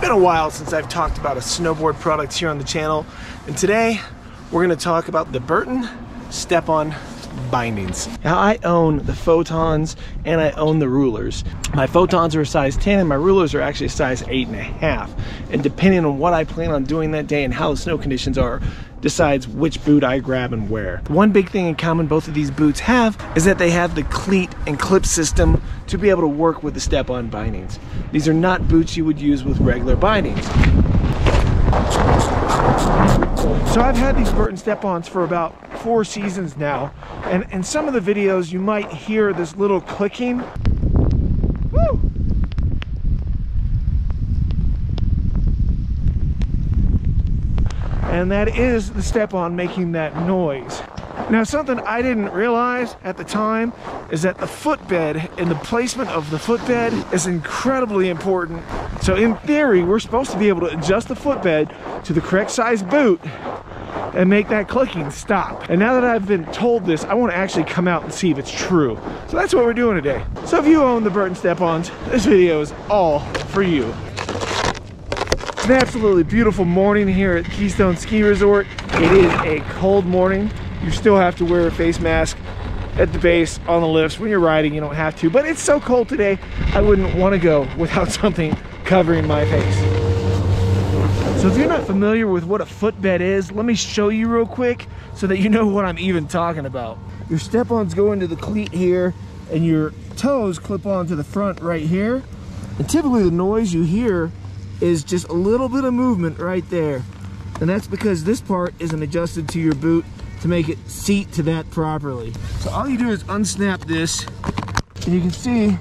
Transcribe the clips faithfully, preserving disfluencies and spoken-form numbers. Been a while since I've talked about a snowboard product here on the channel, and today we're going to talk about the Burton Step On bindings. Now, I own the photons and I own the rulers. My photons are a size ten and my rulers are actually a size eight and a half. And depending on what I plan on doing that day and how the snow conditions are, decides which boot I grab and where. One big thing in common both of these boots have is that they have the cleat and clip system to be able to work with the step-on bindings. These are not boots you would use with regular bindings. So I've had these Burton Step-Ons for about four seasons now, and in some of the videos you might hear this little clicking. Woo! And that is the step-on making that noise. Now, something I didn't realize at the time is that the footbed and the placement of the footbed is incredibly important. So in theory, we're supposed to be able to adjust the footbed to the correct size boot and make that clicking stop. And now that I've been told this, I want to actually come out and see if it's true. So that's what we're doing today. So if you own the Burton Step-Ons, this video is all for you. It's an absolutely beautiful morning here at Keystone Ski Resort. It is a cold morning. You still have to wear a face mask at the base, on the lifts. When you're riding, you don't have to, but it's so cold today, I wouldn't want to go without something covering my face. So if you're not familiar with what a footbed is, let me show you real quick so that you know what I'm even talking about. Your step-ons go into the cleat here, and your toes clip onto the front right here. And typically the noise you hear is just a little bit of movement right there. And that's because this part isn't adjusted to your boot to make it seat to that properly. So all you do is unsnap this, and you can see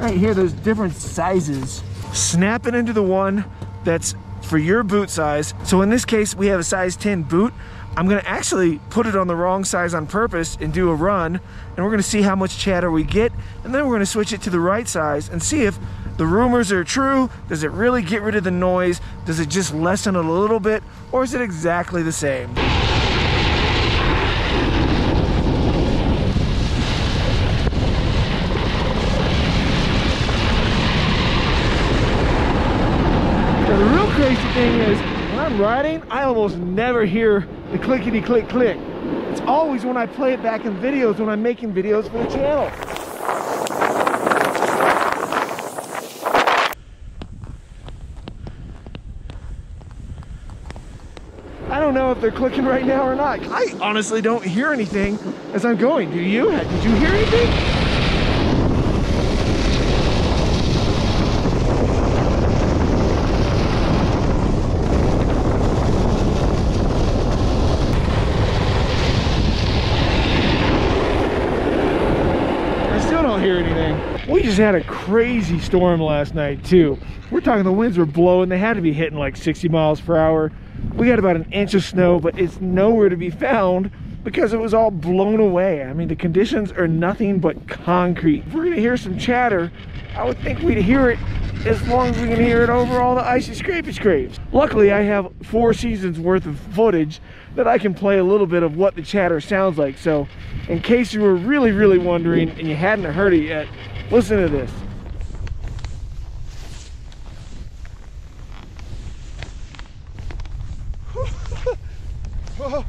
right here there's different sizes. Snap it into the one that's for your boot size. So in this case, we have a size ten boot. I'm gonna actually put it on the wrong size on purpose and do a run, and we're gonna see how much chatter we get, and then we're gonna switch it to the right size and see if the rumors are true. Does it really get rid of the noise? Does it just lessen it a little bit? Or is it exactly the same? Crazy thing is, when I'm riding, I almost never hear the clickety click click. It's always when I play it back in videos, when I'm making videos for the channel. I don't know if they're clicking right now or not. I honestly don't hear anything as I'm going. Do you? Did you hear anything? Hear anything. We just had a crazy storm last night too. We're talking the winds were blowing. They had to be hitting like sixty miles per hour. We got about an inch of snow, but it's nowhere to be found because it was all blown away. I mean, the conditions are nothing but concrete. If we're gonna hear some chatter, I would think we'd hear it as long as we can hear it over all the icy scrapey scrapes. Luckily, I have four seasons worth of footage that I can play a little bit of what the chatter sounds like. So in case you were really, really wondering and you hadn't heard it yet, listen to this. Whoa.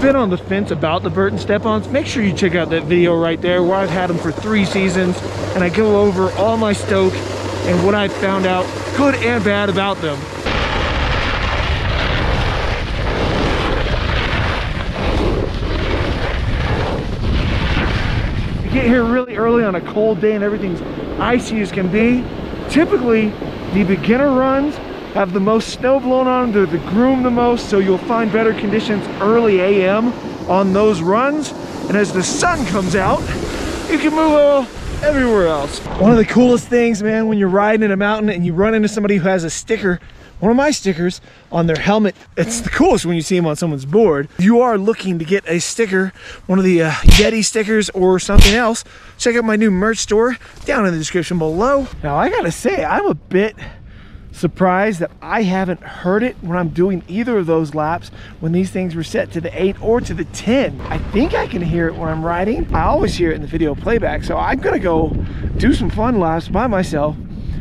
Been on the fence about the Burton Step-Ons, make sure you check out that video right there where I've had them for three seasons and I go over all my stoke and what I found out, good and bad, about them. You get here really early on a cold day and everything's icy as can be. Typically the beginner runs have the most snow blown on them, they're the groom the most, so you'll find better conditions early A M on those runs. And as the sun comes out, you can move everywhere else. One of the coolest things, man, when you're riding in a mountain and you run into somebody who has a sticker one of my stickers on their helmet. It's the coolest when you see them on someone's board. If you are looking to get a sticker, one of the uh, Yeti stickers or something else, check out my new merch store down in the description below. Now I gotta say, I'm a bit surprised that I haven't heard it when I'm doing either of those laps when these things were set to the eight or to the ten. I think I can hear it when I'm riding. I always hear it in the video playback, so I'm gonna go do some fun laps by myself.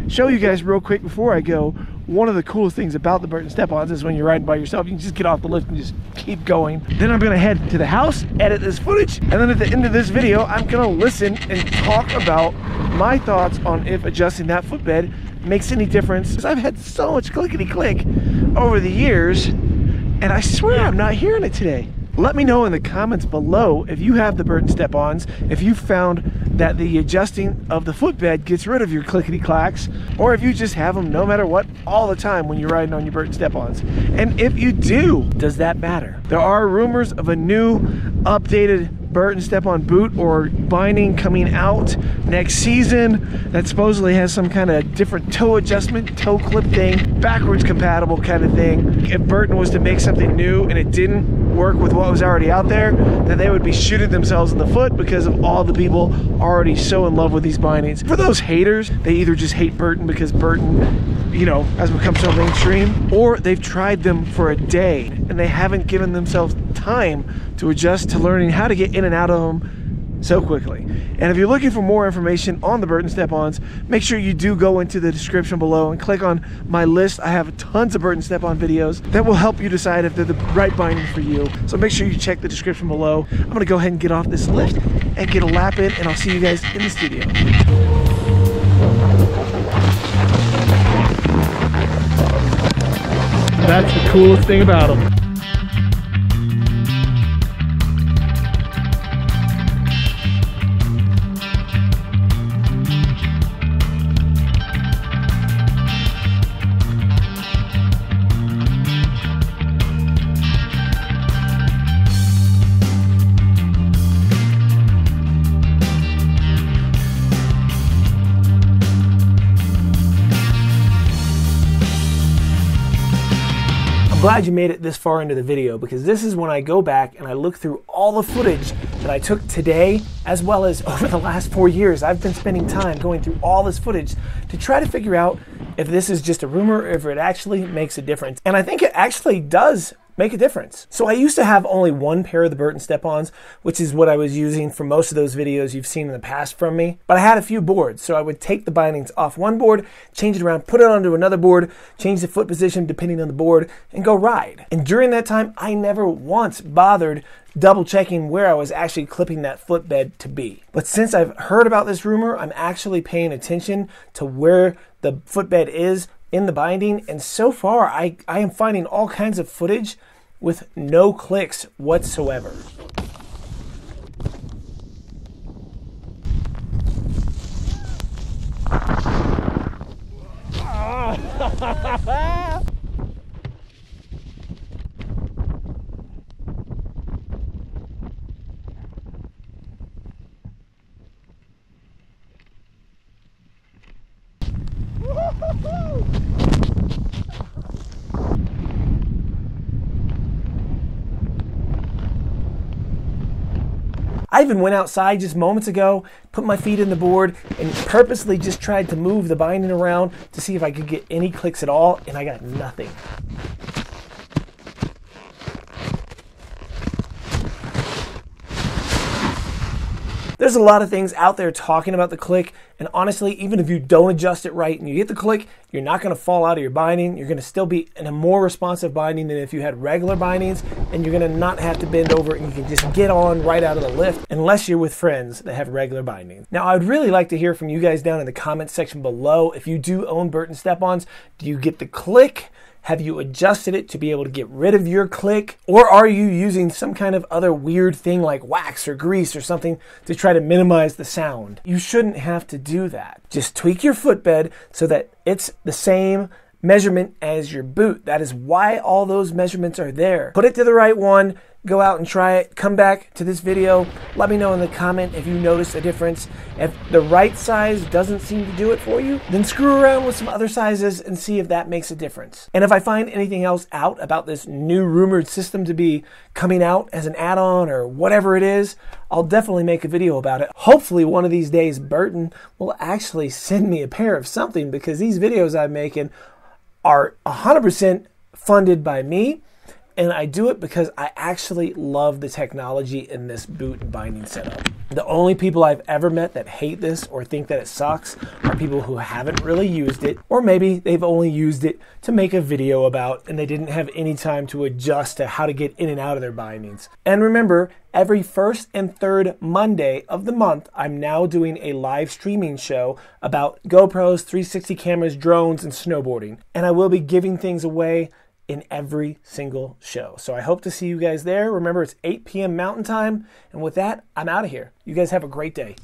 Show you guys real quick before I go, one of the coolest things about the Burton Step Ons is when you're riding by yourself, you can just get off the lift and just keep going. Then I'm gonna head to the house, edit this footage, and then at the end of this video, I'm gonna listen and talk about my thoughts on if adjusting that footbed makes any difference. Because I've had so much clickety-click over the years, and I swear I'm not hearing it today. Let me know in the comments below if you have the Burton Step-Ons, if you found that the adjusting of the footbed gets rid of your clickety-clacks, or if you just have them no matter what all the time when you're riding on your Burton Step-Ons. And if you do, does that matter? There are rumors of a new updated Burton Step-On boot or binding coming out next season that supposedly has some kind of different toe adjustment, toe clip thing, backwards compatible kind of thing. If Burton was to make something new and it didn't work with what was already out there, then they would be shooting themselves in the foot because of all the people already so in love with these bindings. For those haters, they either just hate Burton because Burton, you know, has become so mainstream, or they've tried them for a day and they haven't given themselves time to adjust to learning how to get in and out of them so quickly. And if you're looking for more information on the Burton Step-Ons, make sure you do go into the description below and click on my list. I have tons of Burton Step-On videos that will help you decide if they're the right binding for you. So make sure you check the description below. I'm gonna go ahead and get off this lift and get a lap in, and I'll see you guys in the studio. That's the coolest thing about them. Glad you made it this far into the video, because this is when I go back and I look through all the footage that I took today, as well as over the last four years. I've been spending time going through all this footage to try to figure out if this is just a rumor or if it actually makes a difference. And I think it actually does make a difference. So I used to have only one pair of the Burton Step-Ons, which is what I was using for most of those videos you've seen in the past from me. But I had a few boards, so I would take the bindings off one board, change it around, put it onto another board, change the foot position depending on the board, and go ride. And during that time, I never once bothered double checking where I was actually clipping that footbed to be. But since I've heard about this rumor, I'm actually paying attention to where the footbed is in the binding, and so far I, I am finding all kinds of footage with no clicks whatsoever. I even went outside just moments ago, put my feet in the board, and purposely just tried to move the binding around to see if I could get any clicks at all, and I got nothing. There's a lot of things out there talking about the click, and honestly, even if you don't adjust it right and you get the click, you're not gonna fall out of your binding. You're gonna still be in a more responsive binding than if you had regular bindings, and you're gonna not have to bend over and you can just get on right out of the lift, unless you're with friends that have regular bindings. Now, I'd really like to hear from you guys down in the comments section below. If you do own Burton Step-Ons, do you get the click? Have you adjusted it to be able to get rid of your click? Or are you using some kind of other weird thing like wax or grease or something to try to minimize the sound? You shouldn't have to do that. Just tweak your footbed so that it's the same measurement as your boot. That is why all those measurements are there. Put it to the right one, go out and try it, come back to this video, let me know in the comment if you notice a difference. If the right size doesn't seem to do it for you, then screw around with some other sizes and see if that makes a difference. And if I find anything else out about this new rumored system to be coming out as an add-on or whatever it is, I'll definitely make a video about it. Hopefully one of these days Burton will actually send me a pair of something, because these videos I'm making are one hundred percent funded by me, and I do it because I actually love the technology in this boot and binding setup. The only people I've ever met that hate this or think that it sucks are people who haven't really used it, or maybe they've only used it to make a video about and they didn't have any time to adjust to how to get in and out of their bindings. And remember, every first and third Monday of the month, I'm now doing a live streaming show about GoPros, three sixty cameras, drones, and snowboarding. And I will be giving things away in every single show. So I hope to see you guys there. Remember, it's eight p m Mountain Time. And with that, I'm out of here. You guys have a great day.